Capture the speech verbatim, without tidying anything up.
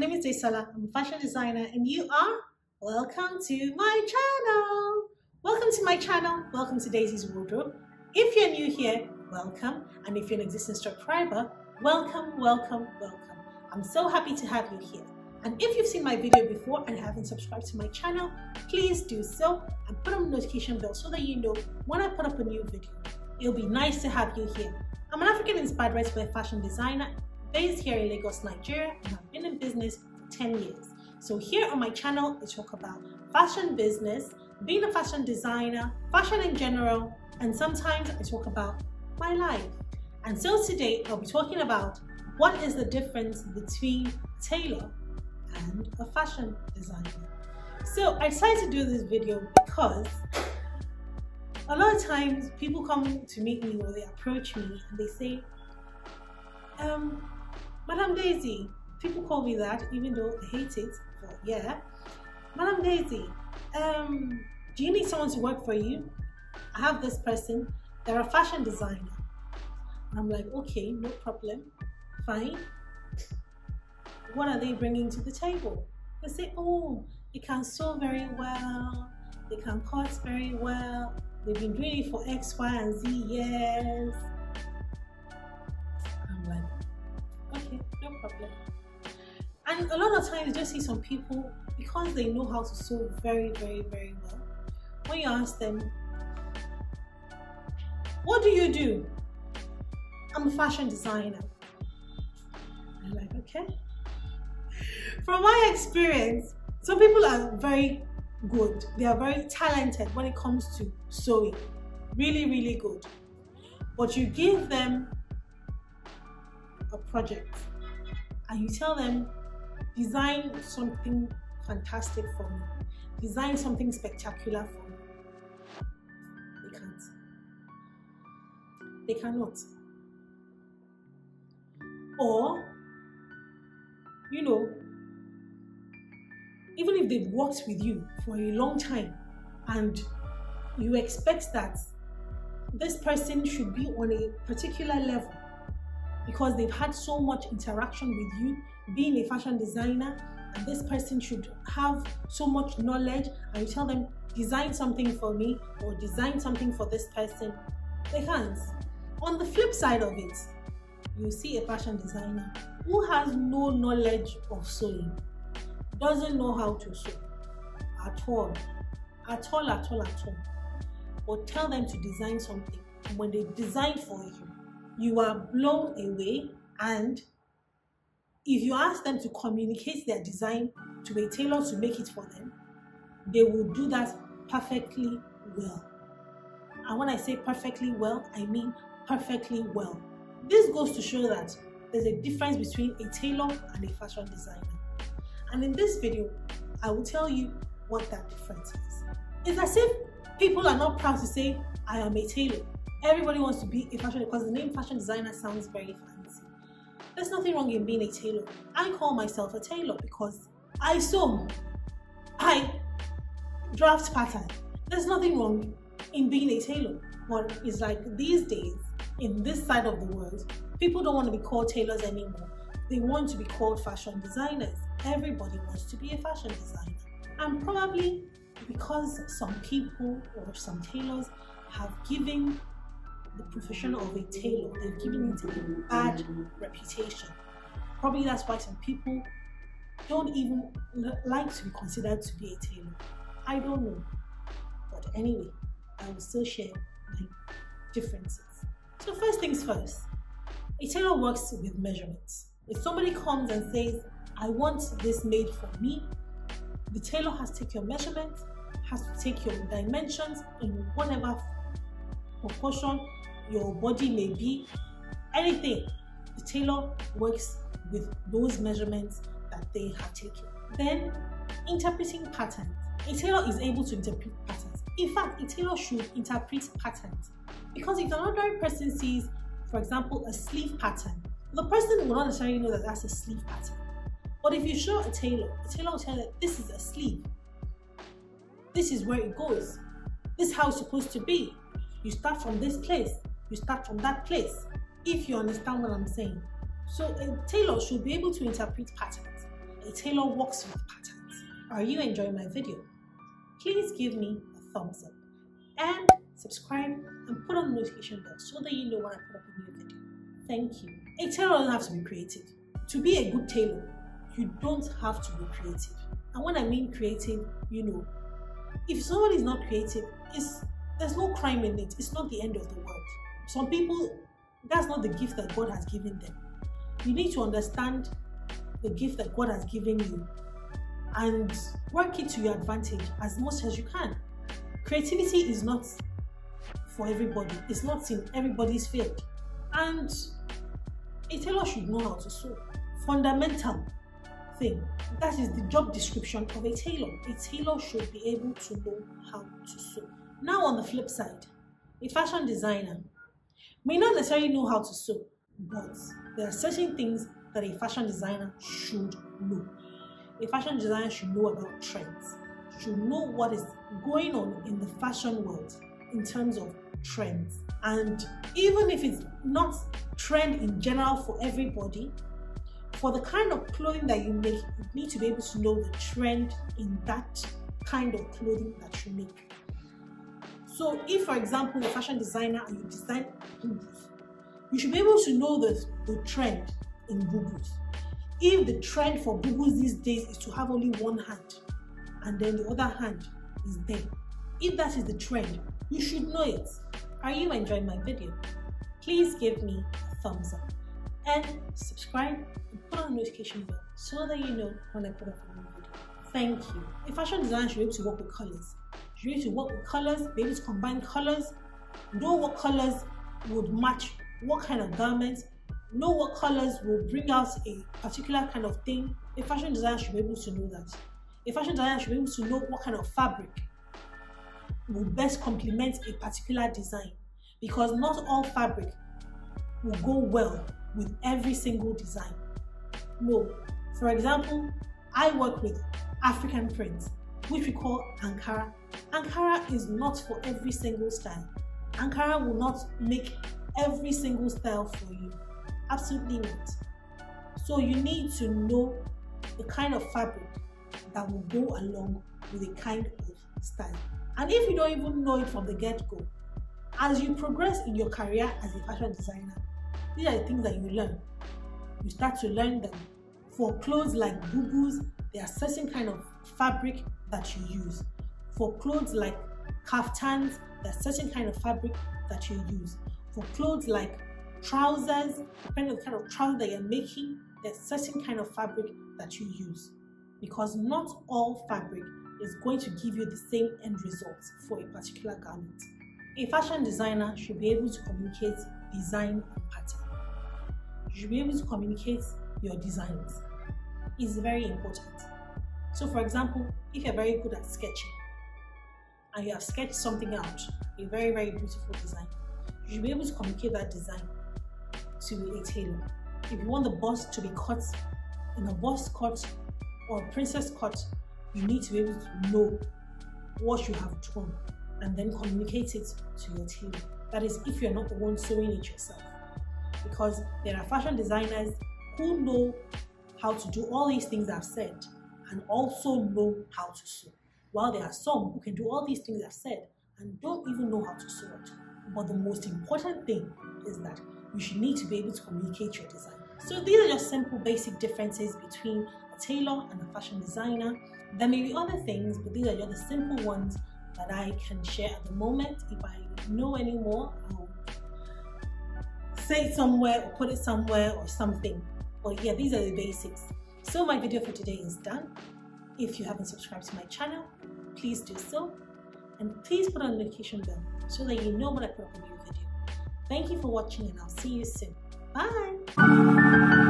name is Daisy Sala. I'm a fashion designer and you are welcome to my channel. Welcome to my channel. Welcome to Daisy's Wardrobe. If you're new here, welcome. And if you're an existing subscriber, welcome, welcome, welcome. I'm so happy to have you here. And if you've seen my video before and haven't subscribed to my channel, please do so and put on the notification bell so that you know when I put up a new video. It'll be nice to have you here. I'm an African-inspired ready-to-wear fashion designer based here in Lagos, Nigeria, and I've been in business for ten years. So here on my channel, I talk about fashion business, being a fashion designer, fashion in general, and sometimes I talk about my life. And so today, I'll be talking about what is the difference between a tailor and a fashion designer. So I decided to do this video because a lot of times people come to meet me or they approach me and they say, um, Madam Daisy, people call me that even though I hate it, but yeah. Madam Daisy, um, do you need someone to work for you? I have this person, they're a fashion designer. And I'm like, okay, no problem, fine. What are they bringing to the table? They say, oh, they can sew very well, they can cut very well. They've been doing it for X, Y, and Z years. I'm like, okay, no problem. And a lot of times you just see some people, because they know how to sew very, very, very well, when you ask them, what do you do? I'm a fashion designer. I'm like, okay. From my experience, some people are very good, they are very talented when it comes to sewing, really really good, but you give them a project and you tell them design something fantastic for me, design something spectacular for me, they can't, they cannot. Or, you know, even if they've worked with you for a long time and you expect that this person should be on a particular level because they've had so much interaction with you being a fashion designer, and this person should have so much knowledge, and you tell them design something for me or design something for this person, they can't. On the flip side of it, you see a fashion designer who has no knowledge of sewing, doesn't know how to sew at all, at all, at all, at all. But tell them to design something, and when they design for you, you are blown away. And if you ask them to communicate their design to a tailor to make it for them, they will do that perfectly well. And when I say perfectly well, I mean perfectly well. This goes to show that there's a difference between a tailor and a fashion designer. And in this video, I will tell you what that difference is. It's as if people are not proud to say, I am a tailor. Everybody wants to be a fashion designer because the name fashion designer sounds very fancy. There's nothing wrong in being a tailor. I call myself a tailor because I sew, I draft pattern. There's nothing wrong in being a tailor. But it's like these days, in this side of the world, people don't want to be called tailors anymore. They want to be called fashion designers. Everybody wants to be a fashion designer. And probably because some people or some tailors have given the profession of a tailor, they've given it a bad reputation. Probably that's why some people don't even like to be considered to be a tailor. I don't know. But anyway, I will still share my differences. So first things first, a tailor works with measurements. If somebody comes and says, I want this made for me, the tailor has to take your measurements, has to take your dimensions in whatever proportion your body may be, anything. The tailor works with those measurements that they have taken. Then, interpreting patterns. A tailor is able to interpret patterns. In fact, a tailor should interpret patterns, because if another person sees, for example, a sleeve pattern, the person will not necessarily know that that's a sleeve pattern. But if you show a tailor, a tailor will tell you that this is a sleeve. This is where it goes. This is how it's supposed to be. You start from this place. You start from that place. If you understand what I'm saying. So a tailor should be able to interpret patterns. A tailor works with patterns. Are you enjoying my video? Please give me a thumbs up and subscribe and put on the notification bell so that you know when I put up a new video. Thank you. A tailor doesn't have to be creative. To be a good tailor, you don't have to be creative. And when I mean creative, you know, if someone is not creative, it's, there's no crime in it. It's not the end of the world. Some people, that's not the gift that God has given them. You need to understand the gift that God has given you and work it to your advantage as much as you can. Creativity is not for everybody. It's not in everybody's field. And a tailor should know how to sew. Fundamental thing. That is the job description of a tailor. A tailor should be able to know how to sew. Now on the flip side, a fashion designer may not necessarily know how to sew, but there are certain things that a fashion designer should know. A fashion designer should know about trends, should know what is going on in the fashion world in terms of trends. And even if it's not trend in general for everybody, for the kind of clothing that you make, you need to be able to know the trend in that kind of clothing that you make. So if, for example, you're a fashion designer and you design bubus, you should be able to know the, the trend in bubus. If the trend for bubus these days is to have only one hand and then the other hand is there, if that is the trend, you should know it. Are you enjoying my video? Please give me a thumbs up and subscribe and put on the notification bell so that you know when I put up a new video. Thank you. A fashion designer should be able to work with colors. You need to work with colors, be able to combine colors, know what colors would match what kind of garments, know what colors will bring out a particular kind of thing. A fashion designer should be able to know that. A fashion designer should be able to know what kind of fabric will best complement a particular design, because not all fabric will go well with every single design. No, for example, I work with African prints, which we call Ankara. Ankara is not for every single style. Ankara will not make every single style for you. Absolutely not. So you need to know the kind of fabric that will go along with a kind of style. And if you don't even know it from the get-go, as you progress in your career as a fashion designer, these are the things that you learn. You start to learn that for clothes like bubus, there are certain kind of fabric that you use. For clothes like kaftans, there are certain kind of fabric that you use. For clothes like trousers, depending on the kind of trousers that you're making, there's certain kind of fabric that you use. Because not all fabric is going to give you the same end result for a particular garment. A fashion designer should be able to communicate design and pattern. You should be able to communicate your designs. It's very important. So for example, if you're very good at sketching and you have sketched something out, a very, very beautiful design, you should be able to communicate that design to a tailor. If you want the bust to be cut in a bust cut or a princess cut, you need to be able to know what you have drawn and then communicate it to your tailor. That is, if you're not the one sewing it yourself. Because there are fashion designers who know how to do all these things I've said and also know how to sew. While there are some who can do all these things I've said and don't even know how to sew it. But the most important thing is that you should need to be able to communicate your design. So these are just simple basic differences between a tailor and a fashion designer. There may be other things, but these are just the simple ones that I can share at the moment. If I know any more, I'll say it somewhere or put it somewhere or something. But yeah, these are the basics. So my video for today is done. If you haven't subscribed to my channel, please do so. And please put on the notification bell so that you know when I put up a new video. Thank you for watching and I'll see you soon. Bye!